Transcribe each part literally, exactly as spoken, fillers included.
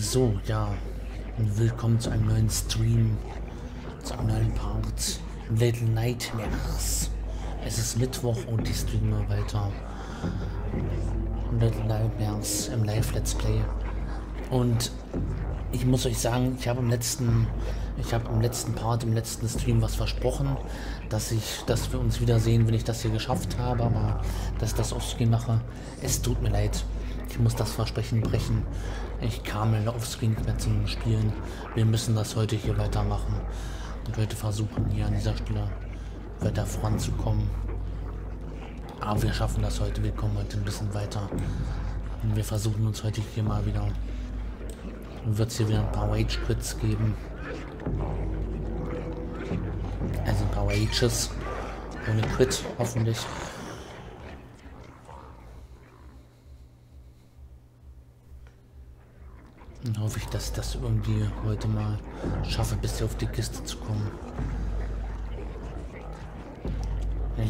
So, ja, willkommen zu einem neuen Stream, zu einem neuen Part, Little Nightmares. Es ist Mittwoch und ich streame weiter Little Nightmares im Live-Let's Play. Und ich muss euch sagen, ich habe im letzten, ich habe im letzten Part, im letzten Stream was versprochen, dass ich, dass wir uns wiedersehen, wenn ich das hier geschafft habe, aber dass ich das offscreen mache, es tut mir leid. Ich muss das Versprechen brechen. Ich kam in der Offscreen mehr zum Spielen. Wir müssen das heute hier weitermachen. Und heute versuchen, hier an dieser Stelle weiter voranzukommen. Aber wir schaffen das heute. Wir kommen heute ein bisschen weiter. Und wir versuchen uns heute hier mal wieder. Wird es hier wieder ein paar Rage Quits geben. Also ein paar Rages. Ohne Quit, hoffentlich. Dann hoffe ich, dass ich das irgendwie heute mal schaffe, bis hier auf die Kiste zu kommen.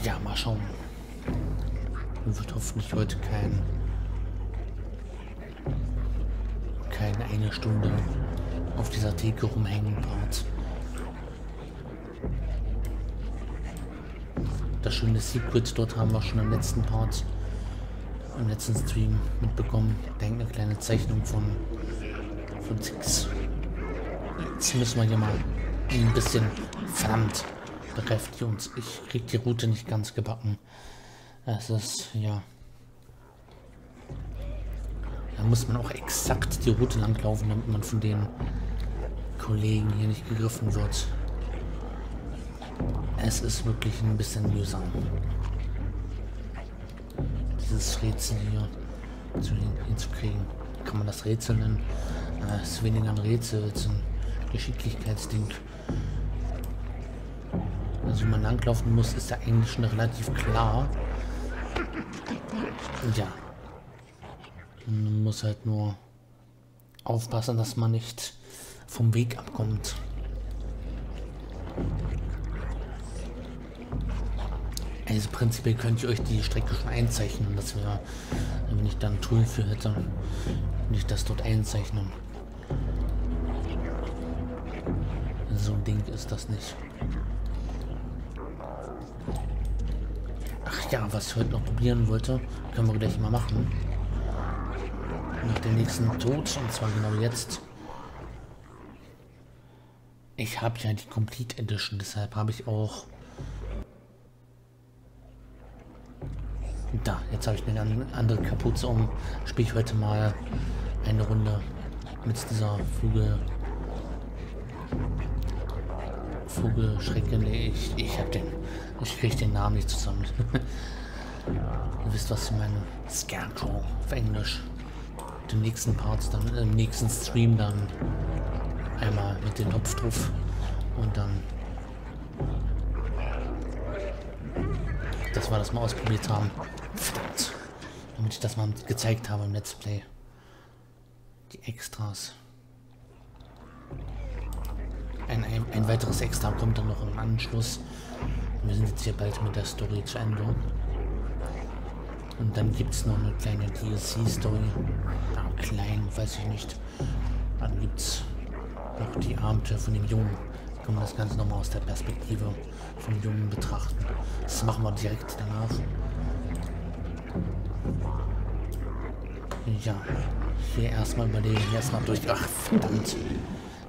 Ja, mal schauen. Dann wird hoffentlich heute kein... keine eine Stunde auf dieser Theke rumhängen Part. Das schöne Secret dort haben wir schon im letzten Part, im letzten Stream mitbekommen. Ich denke, eine kleine Zeichnung von... von Six. Jetzt müssen wir hier mal ein bisschen, verdammt, bekräftigt uns. Ich krieg die Route nicht ganz gebacken. Es ist, ja. Da muss man auch exakt die Route langlaufen, damit man von den Kollegen hier nicht gegriffen wird. Es ist wirklich ein bisschen mühsam. Dieses Rätsel hier zu hinzukriegen. Kann man das Rätsel nennen? Es ist weniger ein Rätsel, es ist ein Geschicklichkeitsding. Also wie man langlaufen muss, ist ja eigentlich schon relativ klar. Ja. Man muss halt nur aufpassen, dass man nicht vom Weg abkommt. Also prinzipiell könnt ihr euch die Strecke schon einzeichnen, dass wir, wenn ich dann ein Tool für hätte, nicht das dort einzeichnen. So ein Ding ist das nicht. Ach ja, was ich heute noch probieren wollte, können wir gleich mal machen. Nach dem nächsten Tod, und zwar genau jetzt. Ich habe ja die Complete Edition, deshalb habe ich auch... Da, jetzt habe ich mir eine andere Kapuze um. Spiele ich heute mal eine Runde mit dieser Vogel... Vogelschrecke, nee, ich, ich hab den, ich krieg den Namen nicht zusammen. Ihr wisst, was ich meine. Scarecrow auf Englisch. Den nächsten Part, dann im nächsten Stream dann einmal mit dem Topf drauf und dann, dass wir das mal ausprobiert haben. Verdammt. Damit ich das mal gezeigt habe im Let's Play. Die Extras. Ein, ein, ein weiteres Extra kommt dann noch im Anschluss. Wir sind jetzt hier bald mit der Story zu Ende. Und dann gibt es noch eine kleine D L C-Story. Ja, klein, weiß ich nicht. Dann gibt es noch die Abenteuer von dem Jungen. Da können wir das Ganze nochmal aus der Perspektive vom Jungen betrachten. Das machen wir direkt danach. Ja, hier erstmal überlegen, erstmal durch. Ach, verdammt.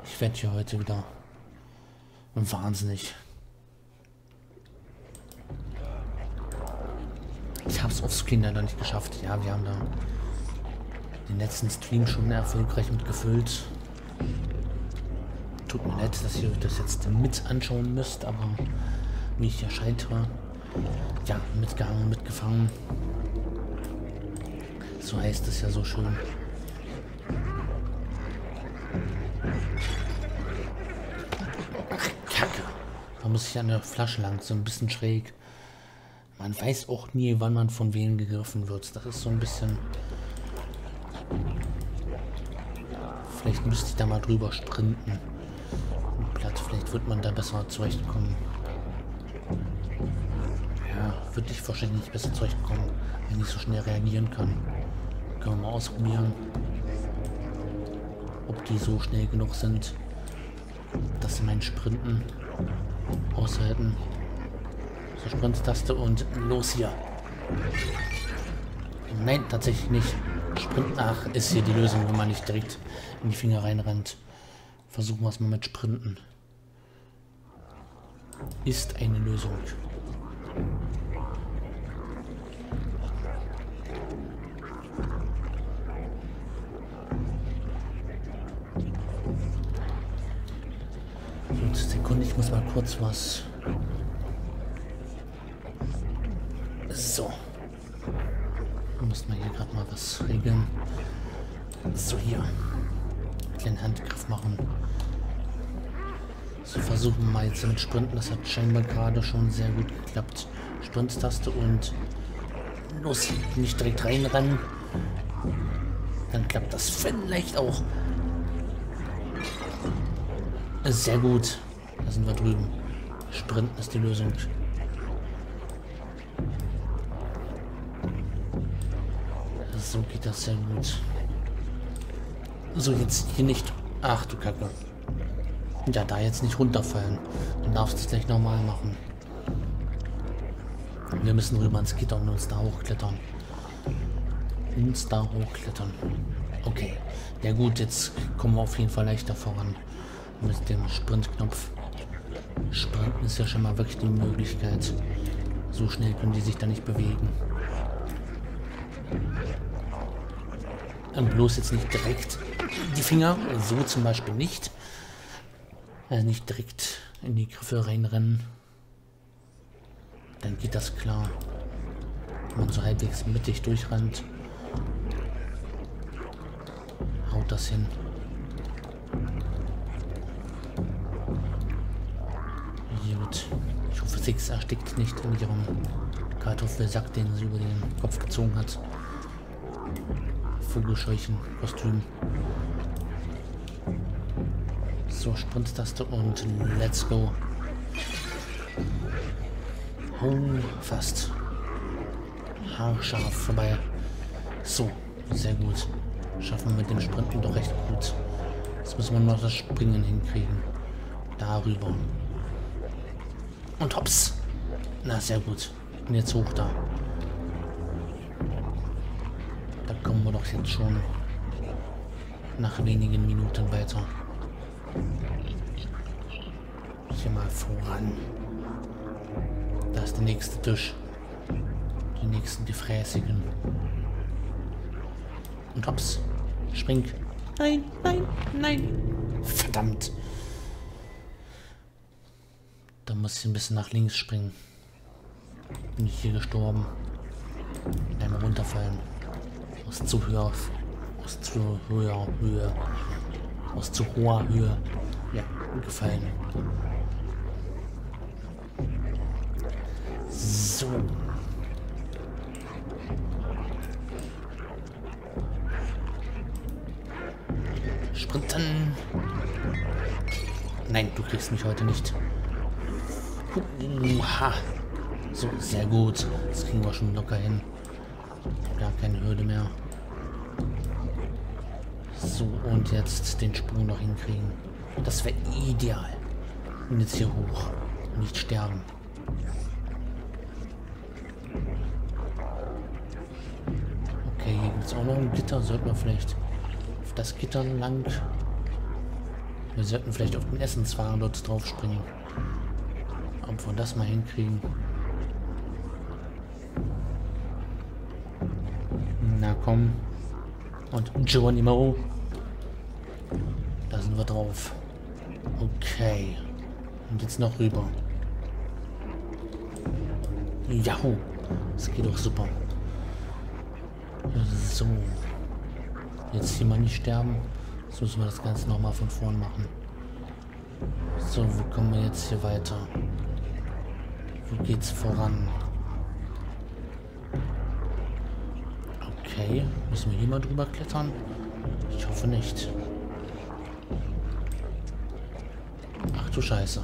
Ich werde hier heute wieder... Und wahnsinnig. Ich habe es offscreen leider nicht geschafft. Ja, wir haben da den letzten Stream schon erfolgreich mitgefüllt. Tut mir leid, dass ihr das jetzt mit anschauen müsst, aber wie ich ja scheitere. Ja, mitgehangen, mitgefangen. So heißt es ja so schön. Muss ich an der Flasche lang, so ein bisschen schräg. Man weiß auch nie, wann man von wem gegriffen wird. Das ist so ein bisschen... Vielleicht müsste ich da mal drüber sprinten. Platt, vielleicht wird man da besser zurechtkommen. Ja, würde ich wahrscheinlich nicht besser zurechtkommen, wenn ich so schnell reagieren kann. Können wir mal ausprobieren. ob die so schnell genug sind, dass sie meinen Sprinten aushalten. So, Sprint-Taste und los hier. Nein, tatsächlich nicht. Sprint nach ist hier die Lösung, wo man nicht direkt in die Finger reinrennt. Versuchen wir es mal mit Sprinten. Ist eine Lösung. Sekunde, ich muss mal kurz was. So. Muss man hier gerade mal was regeln. So, hier. Kleinen Handgriff machen. So, versuchen wir mal jetzt mit Sprinten. Das hat scheinbar gerade schon sehr gut geklappt. Sprint-Taste und los, nicht direkt reinrennen. Dann klappt das vielleicht auch. Sehr gut. Da sind wir drüben. Sprinten ist die Lösung. So geht das sehr gut. So, jetzt hier nicht. Ach du Kacke. Ja, da jetzt nicht runterfallen. Dann darfst du es gleich normal machen. Wir müssen rüber ans Gitter und uns da hochklettern. Uns da hochklettern. Okay. Ja gut, jetzt kommen wir auf jeden Fall leichter voran. Mit dem Sprintknopf. Sprinten ist ja schon mal wirklich eine Möglichkeit. So schnell können die sich da nicht bewegen. Und bloß jetzt nicht direkt die Finger, so zum Beispiel nicht. Also nicht direkt in die Griffe reinrennen. Dann geht das klar. Wenn man so halbwegs mittig durchrennt, haut das hin. Gut. Ich hoffe, Six erstickt nicht in ihrem Kartoffelsack, den sie über den Kopf gezogen hat. Vogelscheuchen, Kostüm. So, Sprint-Taste und let's go. Oh, fast. Haarscharf vorbei. So, sehr gut. Schaffen wir mit dem Sprinten doch recht gut. Jetzt müssen wir noch das Springen hinkriegen. Darüber. Und hops. Na, sehr gut. Und jetzt hoch da. Da kommen wir doch jetzt schon nach wenigen Minuten weiter. Hier mal voran. Da ist der nächste Tisch. Die nächsten Gefräßigen. Und hops. Spring. Nein, nein, nein. Verdammt. Da muss ich ein bisschen nach links springen. Bin ich hier gestorben. Einmal runterfallen. Aus zu höher. Aus zu höher Höhe. Aus zu hoher Höhe. Ja, gefallen. So. Sprinten. Nein, du kriegst mich heute nicht. Uha. So, sehr gut. Das kriegen wir schon locker hin. Gar keine Hürde mehr. So, und jetzt den Sprung noch hinkriegen. Das wäre ideal. Und jetzt hier hoch. Nicht sterben. Okay, hier gibt es auch noch ein Gitter. Sollten wir vielleicht auf das Gitter lang. Wir sollten vielleicht auf den Essenswagen dort drauf springen. Ob wir das mal hinkriegen. Na komm. Und Geronimo. Da sind wir drauf. Okay. Und jetzt noch rüber. Jahu. Das geht doch super. So. Jetzt hier mal nicht sterben. Jetzt müssen wir das Ganze nochmal von vorn machen. So, wo kommen wir jetzt hier weiter? Wo geht's voran? Okay, müssen wir hier mal drüber klettern? Ich hoffe nicht. Ach du Scheiße.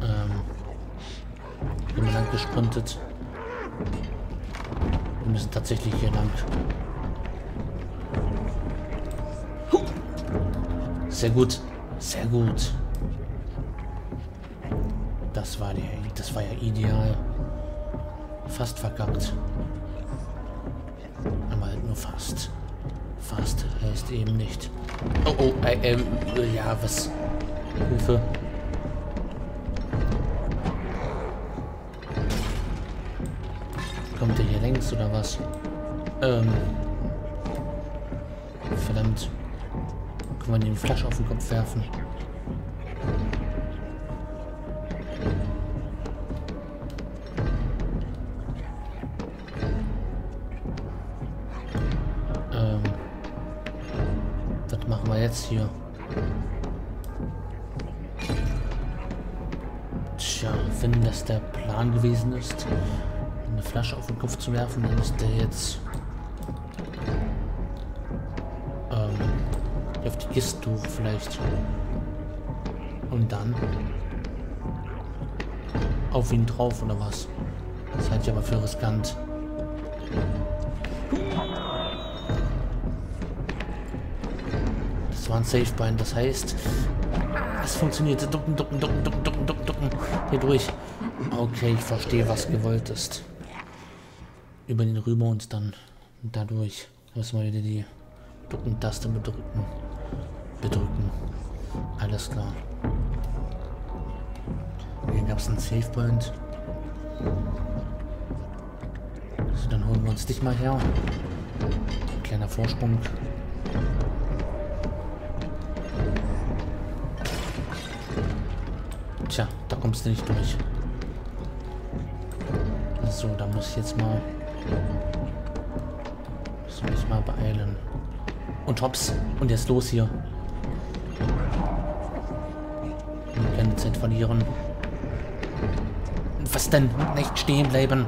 Ähm. Ich bin lang gesprintet. Wir müssen tatsächlich hier lang. Sehr gut. Sehr gut. Das war der, das war ja ideal. Fast verkackt. Aber halt nur fast. Fast heißt eben nicht. Oh, oh, äh, äh, ja, was? Hilfe. Kommt der hier längs oder was? Ähm. Verdammt. Können wir den Flasch auf den Kopf werfen? Ähm. Das machen wir jetzt hier. Tja, wenn das der Plan gewesen ist, eine Flasche auf den Kopf zu werfen, dann ist der jetzt ähm, auf die Kiste hoch vielleicht und dann auf ihn drauf oder was? Das halte ich aber für riskant. Das war ein Safe-Bein, das heißt, es funktioniert. Ducken, ducken, ducken, ducken, ducken, ducken, ducken. Hier durch. Okay, ich verstehe, was gewollt ist. Über den rüber und dann dadurch müssen wir wieder die Ducken-Taste bedrücken. Bedrücken. Alles klar. Hier gab es einen Savepoint. So, dann holen wir uns dich mal her. Ein kleiner Vorsprung. Tja, da kommst du nicht durch. So, da muss ich jetzt mal. Muss ich mich mal beeilen. Und hops. Und jetzt los hier. Und keine Zeit verlieren. Was denn? Nicht stehen bleiben.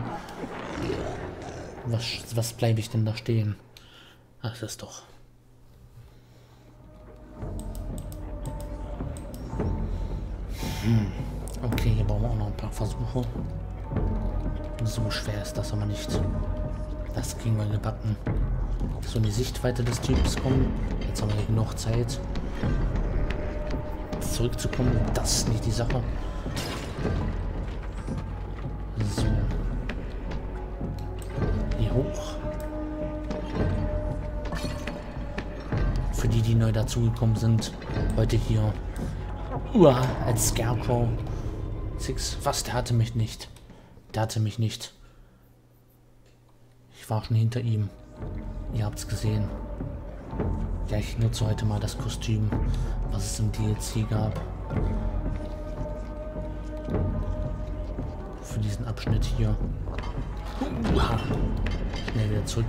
Was, was bleibe ich denn da stehen? Ach, das ist doch. Hm. Okay, hier brauchen wir auch noch ein paar Versuche. So schwer ist das aber nicht. Das kriegen wir gebacken. So in die Sichtweite des Typs kommen. Jetzt haben wir genug Zeit, zurückzukommen. Das ist nicht die Sache. So. Hier hoch. Für die, die neu dazugekommen sind, heute hier. Uah, als Scarecrow. Six. Was? Der hatte mich nicht. Der hatte mich nicht. Ich war schon hinter ihm. Ihr habt's gesehen. Ja, ich nutze heute mal das Kostüm, was es im D L C gab. Für diesen Abschnitt hier. Uah. Schnell wieder zurück.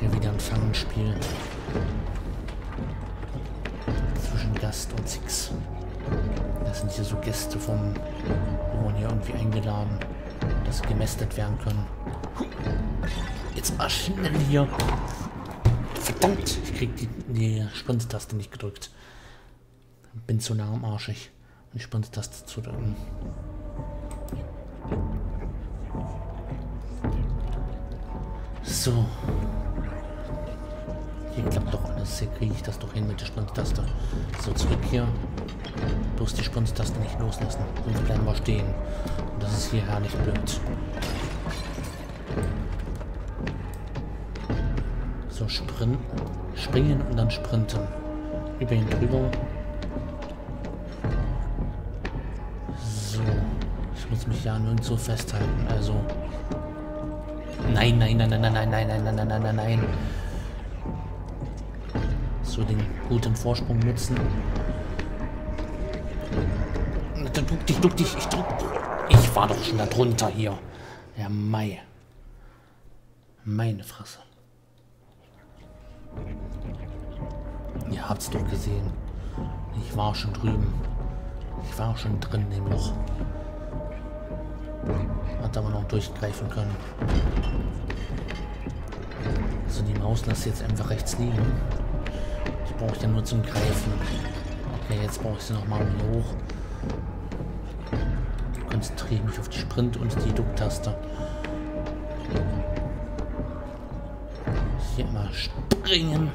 Hier wieder ein Fangenspiel. Zwischen Gast und Six. Das sind hier so Gäste vom, die wurden hier irgendwie eingeladen, dass sie gemästet werden können. Jetzt mal schnell hier. Verdammt, ich krieg die, die Sprint-Taste nicht gedrückt. Bin zu nah am Arschig, um die Sprint-Taste zu drücken. So. Hier klappt doch alles, hier kriege ich das doch hin mit der Sprint-Taste. So, zurück hier. Bloß die Sprint-Taste nicht loslassen, sonst bleiben wir stehen. Und das ist hier herrlich blöd. So, sprinten, springen und dann sprinten. Über ihn drüber. So, ich muss mich ja nirgendwo festhalten, also... Nein, nein, nein, nein, nein, nein, nein, nein, nein, nein, nein, nein. So, den guten Vorsprung nutzen. Duck dich, duck dich, ich drück. Ich war doch schon da drunter hier. Ja, mei. Meine Fresse. Ihr habt's doch gesehen. Ich war schon drüben. Ich war schon drin in dem Loch. Hat aber noch durchgreifen können. Also die Maus lasse ich jetzt einfach rechts liegen. Ich brauche den nur zum Greifen. Okay, jetzt brauche ich sie nochmal hoch. Konzentriere mich auf die Sprint- und die Duck-Taste. Hier immer springen.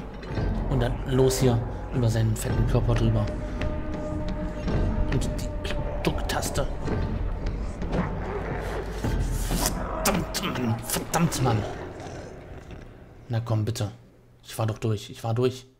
Und dann los hier über seinen fetten Körper drüber. Und die Drucktaste. Verdammt, Mann. Verdammt, Mann. Na komm, bitte. Ich war doch durch. Ich war durch.